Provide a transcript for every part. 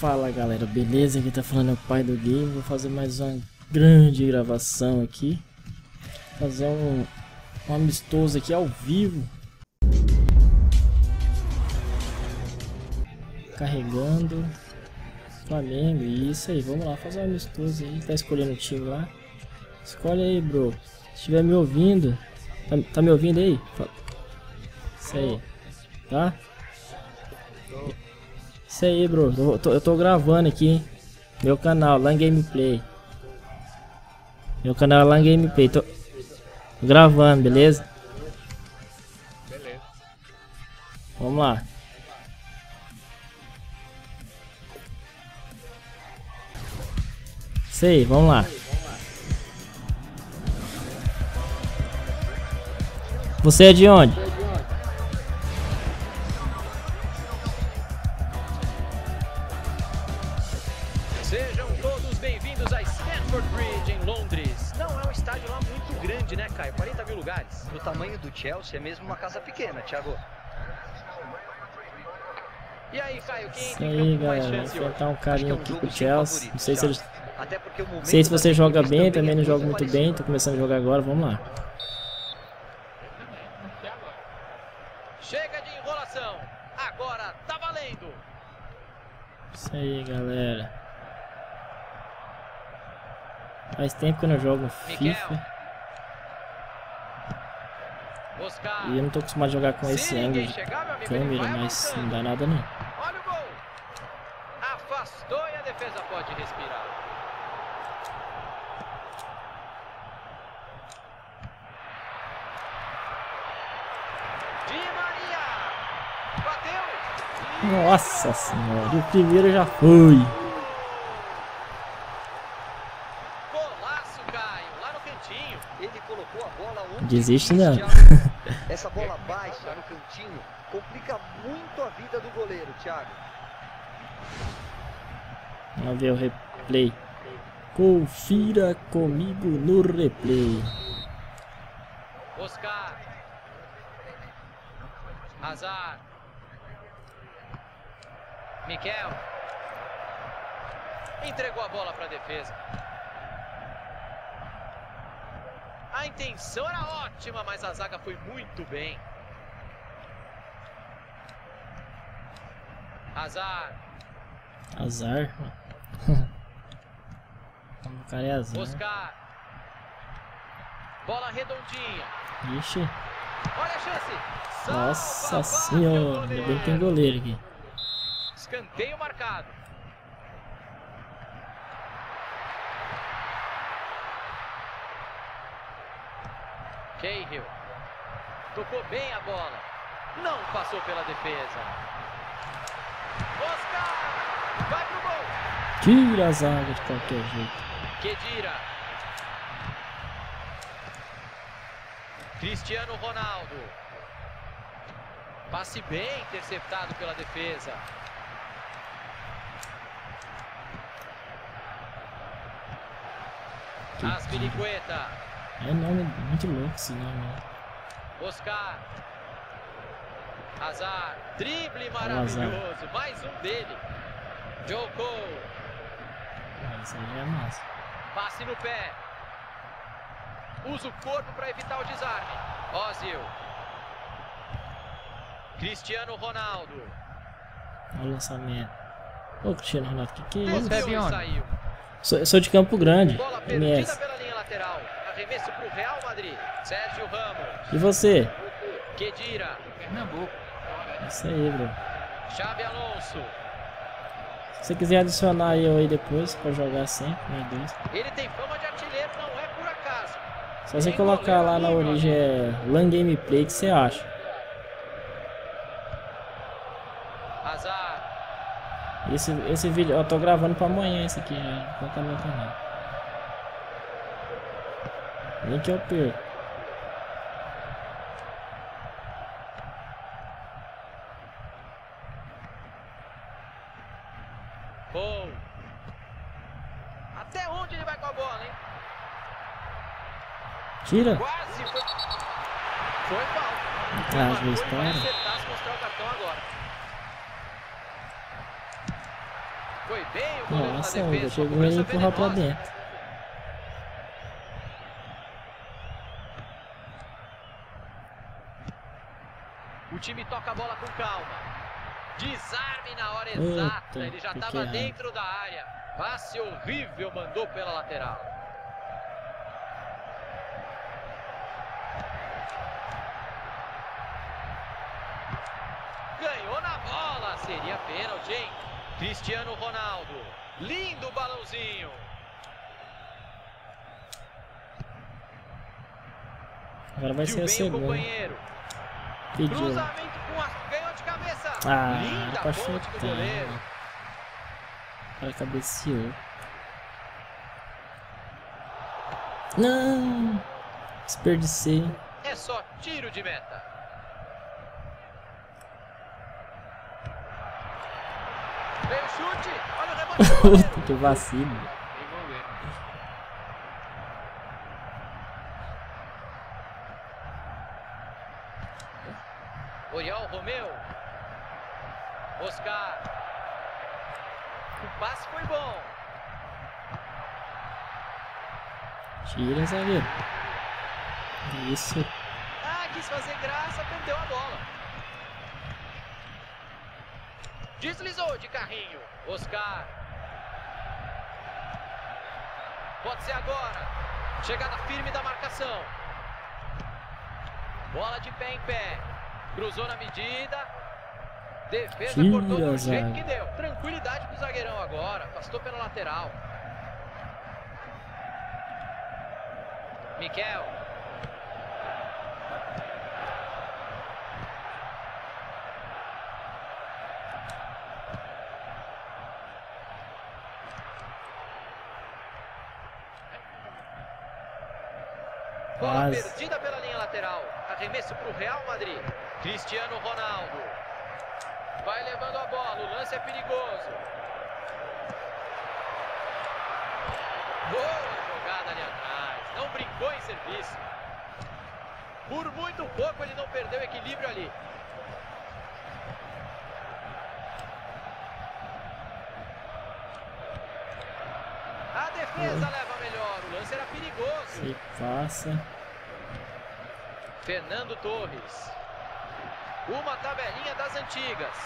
Fala galera, beleza? Aqui tá falando é o pai do game. Vou fazer mais uma grande gravação aqui. Fazer um amistoso aqui ao vivo. Carregando Flamengo, isso aí, vamos lá, fazer um amistoso aí. Tá escolhendo o time lá. Escolhe aí, bro. Se estiver me ouvindo, tá me ouvindo aí? Isso aí, tá? Isso aí, bro, eu tô gravando aqui, hein? Meu canal, LAN Gameplay. Meu canal, LAN Gameplay, tô gravando, beleza? Beleza. Vamos lá. Isso aí, vamos lá. Você é de onde? Sejam todos bem-vindos a Stamford Bridge, em Londres. Não é um estádio lá muito grande, né, Caio? 40 mil lugares. Do tamanho do Chelsea é mesmo uma casa pequena, Thiago. E aí, Caio, quem tem mais chance? Vou tentar um carinho aqui pro Chelsea. Não sei se eles... Não sei se você joga bem, também não jogo muito bem. Tô começando a jogar agora, vamos lá. Chega de enrolação. Agora tá valendo. Isso aí, galera. Faz tempo que eu não jogo FIFA. E eu não tô acostumado a jogar com esse ângulo de câmera, mas não dá nada não. Olha o gol. Afastou e a defesa pode respirar. Di Maria. Bateu. Nossa senhora, o primeiro já foi. Desiste não. Essa bola baixa no cantinho complica muito a vida do goleiro, Thiago. Vamos ver o replay. Confira comigo no replay. Oscar. Hazard. Miquel. Entregou a bola para a defesa. A intenção era ótima, mas a zaga foi muito bem. Hazard. Hazard? O cara é Hazard. Oscar. Bola redondinha. Ixi. Olha a chance. Nossa senhora. Ainda bem que tem goleiro aqui. Escanteio marcado. Cahill tocou bem a bola, não passou pela defesa. Oscar vai pro gol. Tira a zaga de qualquer jeito. Khedira. Cristiano Ronaldo. Passe bem interceptado pela defesa. Aspilicueta. É nome muito louco esse nome. Oscar. Hazard. Drible maravilhoso. Mais um dele. Jogou. Esse aí é massa. Passe no pé. Usa o corpo para evitar o desarme. Özil. Cristiano Ronaldo. Olha o lançamento. Ô Cristiano Ronaldo, que é isso? Sou de Campo Grande. Bola perdida pela linha lateral. Arremesso pro Real Madrid. Sergio Ramos. E você? Khedira. Pernambuco. Isso aí, bro. Xabi Alonso. Se você quiser adicionar eu aí depois pra jogar sempre, meu Deus. Ele tem fama de artilheiro, não é por acaso. Só você colocar lá na origem é LAN Gameplay que você acha. Hazard. Esse vídeo, eu tô gravando pra amanhã esse aqui já. Vou botar meu canal. Nem que eu perco. Gol. Até onde ele vai com a bola, hein? Tira. Quase foi. Foi falta. Ah, vai acertar se mostrar o cartão agora. Nossa, ele chegou e empurrou pra dentro. O time toca a bola com calma. Desarme na hora exata. Eita, ele já estava dentro da área. Passe horrível, mandou pela lateral. Ganhou na bola. Seria pênalti, hein? Cristiano Ronaldo. Lindo balãozinho. Agora vai ser o segundo. Cruzamento com a... Ganhou de cabeça. Linda ponte do goleiro. O cara cabeceou. Não. Desperdicei. É só tiro de meta. Veio o chute. Olha o rebote do goleiro. Que vacilo. Tira, zagueiro. Isso. Ah, quis fazer graça, perdeu a bola. Deslizou de carrinho. Oscar. Pode ser agora. Chegada firme da marcação. Bola de pé em pé. Cruzou na medida. Defesa cortou do jeito que deu. Tranquilidade pro zagueirão agora. Afastou pela lateral. Miquel. Bola perdida pela linha lateral. Arremesso para o Real Madrid. Cristiano Ronaldo. Vai levando a bola. O lance é perigoso. Boa jogada ali atrás. Não brincou em serviço. Por muito pouco ele não perdeu o equilíbrio ali. A defesa leva melhor. O lance era perigoso. Se passa. Fernando Torres. Uma tabelinha das antigas.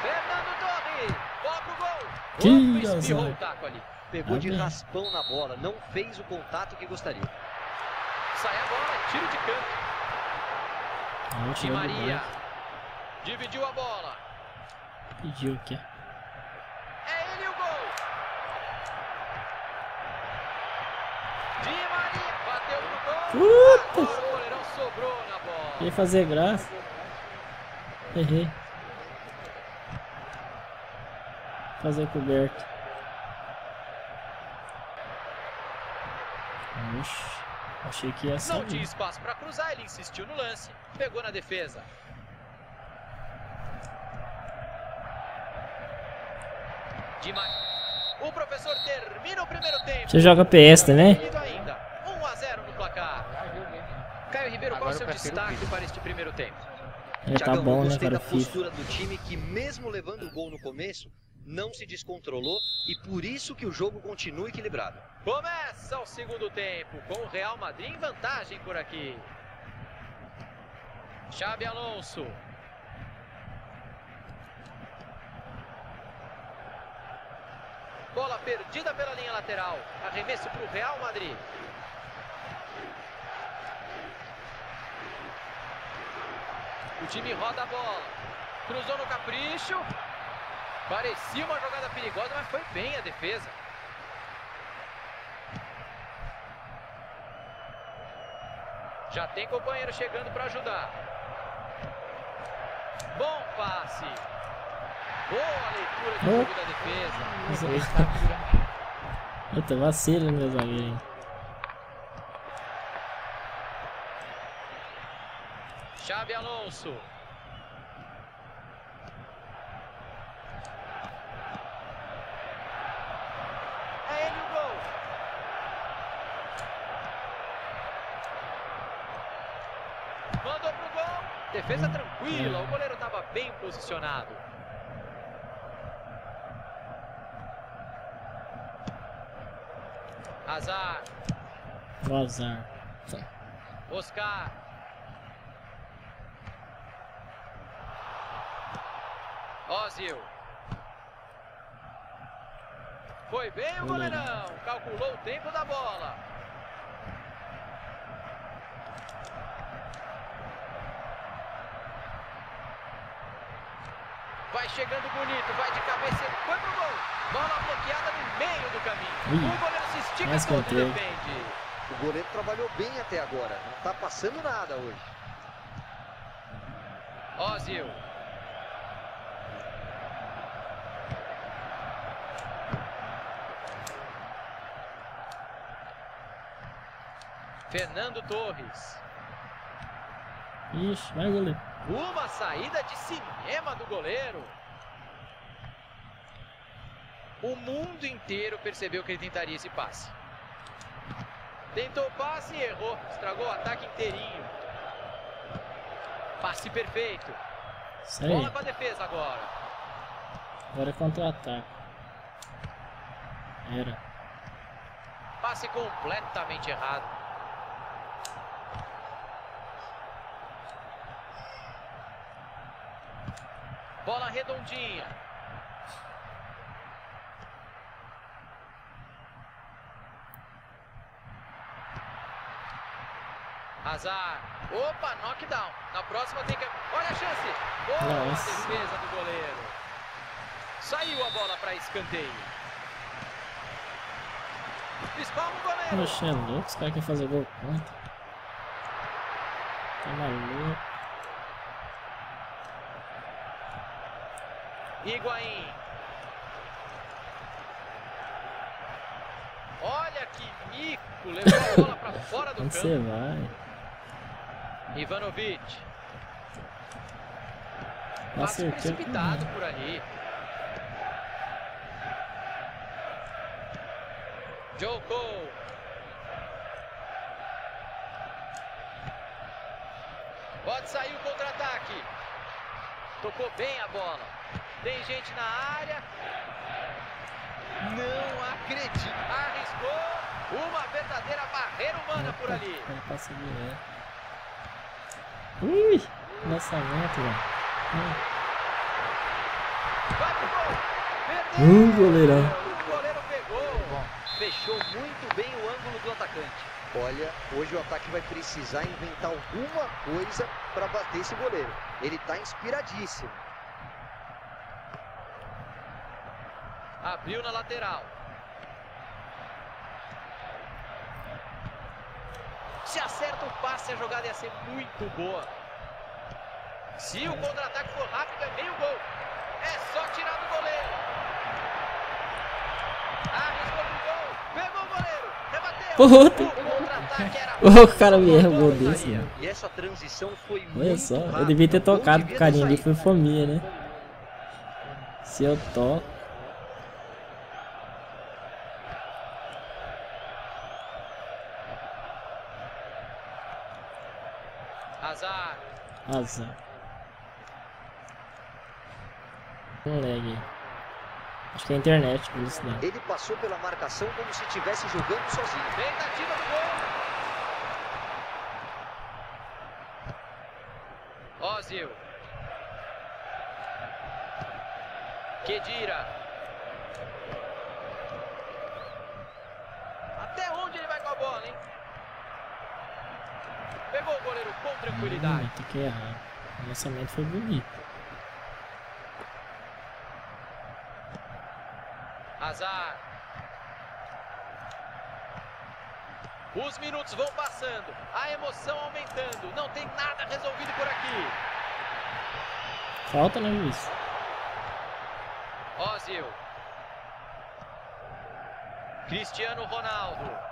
Fernando Torres. Bola pro gol. Espirrou o taco ali. Pegou de raspão na bola. Não fez o contato que gostaria. Sai a bola, tiro de canto. Di Maria. Dividiu a bola. Pediu o quê? É ele o gol. Di Maria bateu no gol. O goleirão sobrou na bola. Queria fazer graça. Errei. Fazer coberto. Oxi, achei que ia sair. Não tinha espaço para cruzar, ele insistiu no lance. Pegou na defesa. O professor termina o primeiro tempo. Você joga PS também? 1-0 no placar. Caio Ribeiro, qual é o seu destaque para este primeiro tempo? Já tá bom, né, cara? A postura do time que mesmo levando o gol no começo, não se descontrolou e por isso que o jogo continua equilibrado. Começa o segundo tempo com o Real Madrid em vantagem por aqui. Xabi Alonso. Bola perdida pela linha lateral. Arremesso para o Real Madrid. O time roda a bola. Cruzou no capricho. Parecia uma jogada perigosa, mas foi bem a defesa. Já tem companheiro chegando para ajudar. Bom passe. Boa leitura de jogo da defesa. Puta, vacilo, meu zagueiro. Xabi Alonso. Mandou pro gol. Defesa tranquila, o goleiro estava bem posicionado. Hazard. Hazard. Oscar. Özil. Foi bem o goleirão. Calculou o tempo da bola. Vai chegando bonito, vai de cabeça, foi pro gol. Bola bloqueada no meio do caminho. O goleiro se estica todo e defende. O goleiro trabalhou bem até agora. Não tá passando nada hoje. Özil. Fernando Torres. Ixi, vai goleiro. Uma saída de cinema do goleiro. O mundo inteiro percebeu que ele tentaria esse passe. Tentou o passe e errou. Estragou o ataque inteirinho. Passe perfeito. Sei. Bola com a defesa agora. Agora é contra-ataque. Era. Passe completamente errado. Bola redondinha. Hazard. Opa, knockdown. Na próxima tem que... Olha a chance. Boa defesa do goleiro. Saiu a bola para escanteio. Espalma o goleiro. Poxa, é louco. Os caras querem fazer gol contra. Tá maluco. Higuaín. Olha que mico. Levou a bola para fora do campo. Vai. Ivanovic. Passe precipitado por ali. Jogou. Pode sair o contra-ataque. Tocou bem a bola. Tem gente na área. Não acredito. Arriscou. Uma verdadeira barreira humana por ali. Ui! Lançamento, velho. Vai pro gol. Perdeu. Goleirão. O goleiro pegou. Fechou muito bem o ângulo do atacante. Olha, hoje o ataque vai precisar inventar alguma coisa para bater esse goleiro. Ele tá inspiradíssimo. Abriu na lateral. Se acerta o passe, a jogada ia ser muito boa. Se o contra-ataque for rápido, é meio gol. É só tirar do goleiro. Arriscou o gol. Pegou o goleiro. Rebateu. O contra-ataque era... O cara me errou desse, mano. E essa transição foi muito... Olha só, eu devia ter tocado pro carinha ali. Foi fominha, né? Se eu toco... Hazard. Um lag. Acho que é a internet por isso não. Ele passou pela marcação como se estivesse jogando sozinho. Tentativa do gol. Özil. Khedira. Até onde ele vai com a bola, hein? Pegou o goleiro com tranquilidade. Tem que errar. O lançamento foi bonito. Hazard. Os minutos vão passando. A emoção aumentando. Não tem nada resolvido por aqui. Falta, né, Luiz? Özil. Cristiano Ronaldo.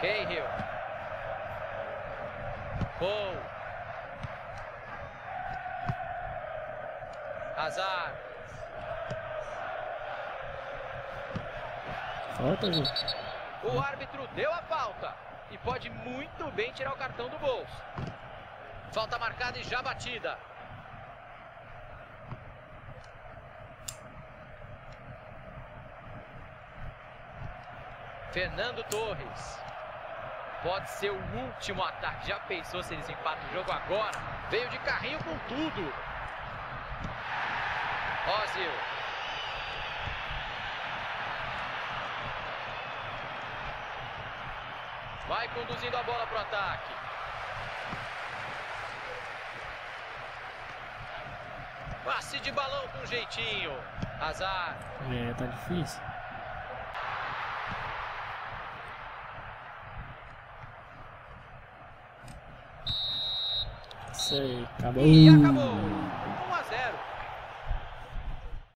Cahill. Paul. Hazard. Falta, gente. O árbitro deu a falta. e pode muito bem tirar o cartão do bolso. Falta marcada e já batida. Fernando Torres. Pode ser o último ataque. Já pensou se eles empatam o jogo agora? Veio de carrinho com tudo. Özil. Vai conduzindo a bola para o ataque. Passe de balão com jeitinho. Hazard. É, tá difícil. Isso aí, acabou. E acabou.